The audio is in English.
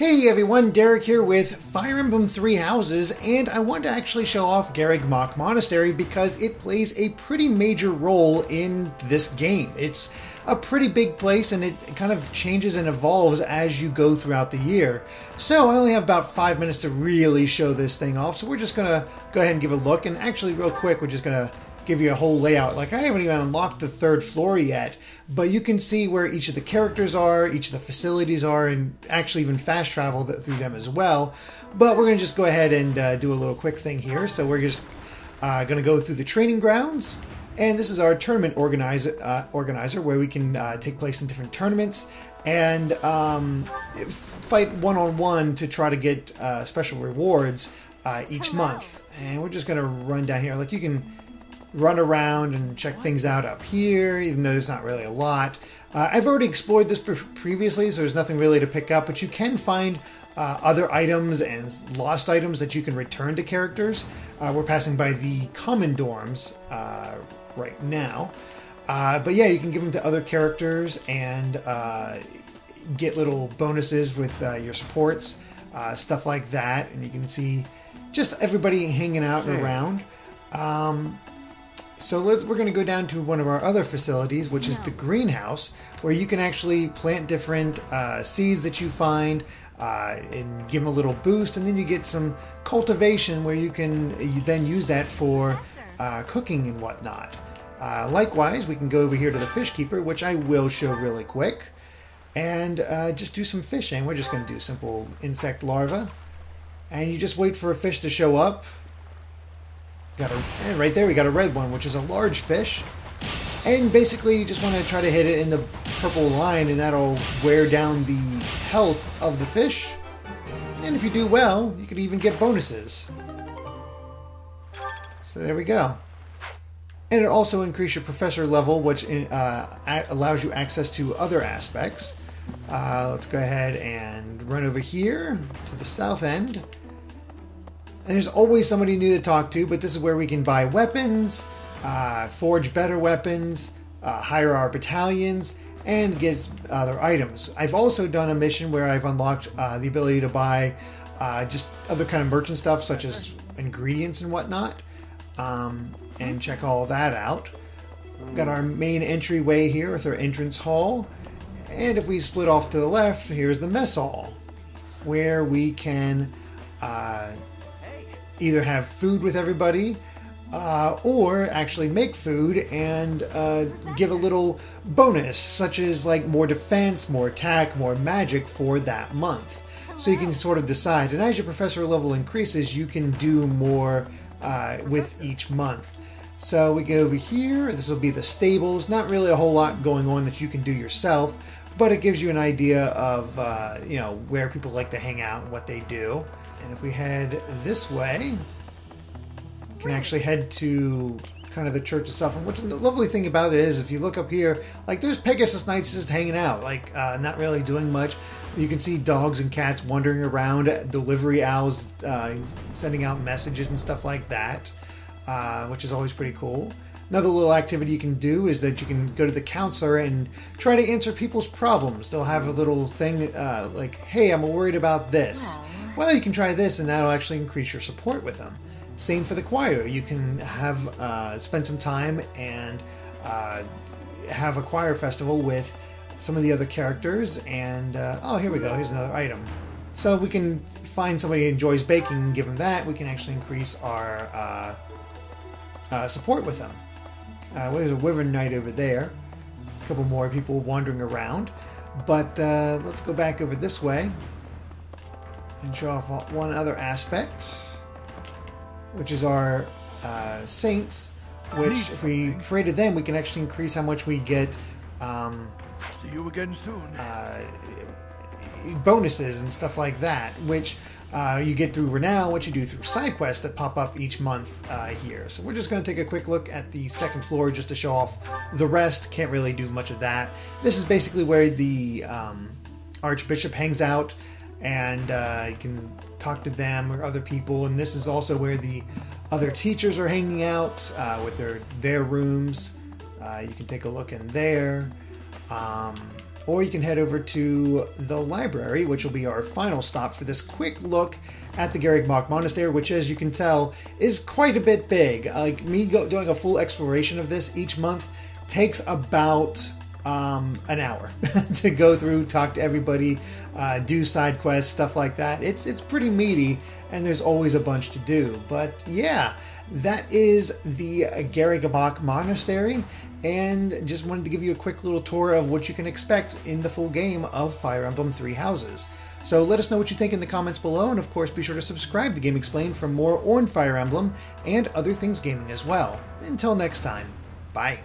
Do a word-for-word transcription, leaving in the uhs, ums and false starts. Hey everyone, Derek here with Fire Emblem Three Houses, and I wanted to actually show off Garreg Mach Monastery because it plays a pretty major role in this game. It's a pretty big place and it kind of changes and evolves as you go throughout the year. So I only have about five minutes to really show this thing off, so we're just gonna go ahead and give a look. And actually real quick, we're just gonna give you a whole layout. Like, I haven't even unlocked the third floor yet, but you can see where each of the characters are, each of the facilities are, and actually even fast travel through them as well. But we're going to just go ahead and uh, do a little quick thing here. So we're just uh, going to go through the training grounds, and this is our tournament organizer, uh, organizer where we can uh, take place in different tournaments and um, fight one-on-one to try to get uh, special rewards uh, each month. And we're just going to run down here. Like, you can run around and check things out up here, even though there's not really a lot. Uh, I've already explored this pre previously, so there's nothing really to pick up, but you can find uh, other items and lost items that you can return to characters. Uh, we're passing by the common dorms uh, right now. Uh, but yeah, you can give them to other characters and uh, get little bonuses with uh, your supports, uh, stuff like that. And you can see just everybody hanging out sure. and around. Um, So let's, we're going to go down to one of our other facilities, which is the greenhouse, where you can actually plant different uh, seeds that you find uh, and give them a little boost. And then you get some cultivation where you can you then use that for uh, cooking and whatnot. Uh, likewise, we can go over here to the fish keeper, which I will show really quick, and uh, just do some fishing. We're just going to do simple insect larvae. And you just wait for a fish to show up. Got a, and right there we got a red one, which is a large fish, and basically you just want to try to hit it in the purple line, and that'll wear down the health of the fish, and if you do well you could even get bonuses. So there we go. And it also increases your professor level, which uh, allows you access to other aspects. Uh, let's go ahead and run over here to the south end. And there's always somebody new to talk to, but this is where we can buy weapons, uh, forge better weapons, uh, hire our battalions, and get other items. I've also done a mission where I've unlocked uh, the ability to buy uh, just other kind of merchant stuff, such as ingredients and whatnot, um, and check all that out. We've got our main entryway here with our entrance hall, and if we split off to the left, here's the mess hall, where we can Uh, either have food with everybody uh, or actually make food and uh, give a little bonus, such as like more defense, more attack, more magic for that month. So you can sort of decide, and as your professor level increases you can do more uh, with each month. So we get over here, this will be the stables. Not really a whole lot going on that you can do yourself, but it gives you an idea of uh, you know, where people like to hang out and what they do. And if we head this way, we can actually head to kind of the church itself. And what's the lovely thing about it is, if you look up here, like, there's Pegasus Knights just hanging out, like uh, not really doing much. You can see dogs and cats wandering around, delivery owls uh, sending out messages and stuff like that, uh, which is always pretty cool. Another little activity you can do is that you can go to the counselor and try to answer people's problems. They'll have a little thing uh, like, hey, I'm worried about this. Well, you can try this, and that'll actually increase your support with them. Same for the choir. You can have uh, spend some time and uh, have a choir festival with some of the other characters. And uh, oh, here we go. Here's another item. So we can find somebody who enjoys baking and give them that. We can actually increase our uh, uh, support with them. Uh, well, there's a Wyvern Knight over there. A couple more people wandering around. But uh, let's go back over this way and show off one other aspect, which is our uh, saints, which if we pray to them we can actually increase how much we get um, see you again soon uh, bonuses and stuff like that, which uh, you get through renown, which you do through side quests that pop up each month uh, here. So we're just going to take a quick look at the second floor just to show off the rest. Can't really do much of that. This is basically where the um, Archbishop hangs out, and uh, you can talk to them or other people. And this is also where the other teachers are hanging out uh, with their their rooms. Uh, you can take a look in there, um, or you can head over to the library, which will be our final stop for this quick look at the Garreg Mach Monastery, which, as you can tell, is quite a bit big. Like, me go doing a full exploration of this each month takes about um, an hour to go through, talk to everybody, uh, do side quests, stuff like that. It's, it's pretty meaty, and there's always a bunch to do. But yeah, that is the Garreg Mach Monastery, and just wanted to give you a quick little tour of what you can expect in the full game of Fire Emblem Three Houses. So let us know what you think in the comments below, and of course be sure to subscribe to GameXplain for more on Fire Emblem and other things gaming as well. Until next time, bye.